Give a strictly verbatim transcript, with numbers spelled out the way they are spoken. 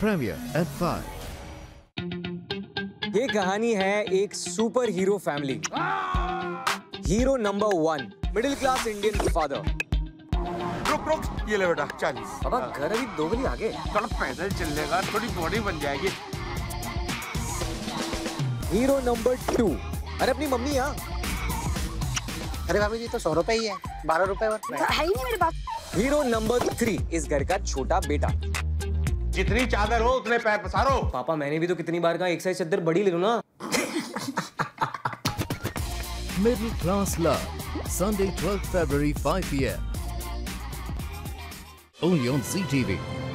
Premiere eight five. ये कहानी है एक super hero family. Hero number one, middle class Indian father. रुक रुक, ये ले बेटा चालीस। अब घर अभी दो गली आगे, थोड़ा पैदल चल लेगा, थोड़ी बॉडी बन जाएगी। हीरो नंबर टू, अरे अपनी मम्मी यहाँ। अरे भाभी जी तो सौ रुपए ही है, बारह रुपए और है ही नहीं मेरे पास। हीरो नंबर थ्री, इस घर का छोटा बेटा। जितनी चादर हो उतने पैर पसारो। पापा मैंने भी तो कितनी बार कहा एक साइज चादर बड़ी ले लो ना। Middle class love, Sunday twelfth February five P M, only on C T we.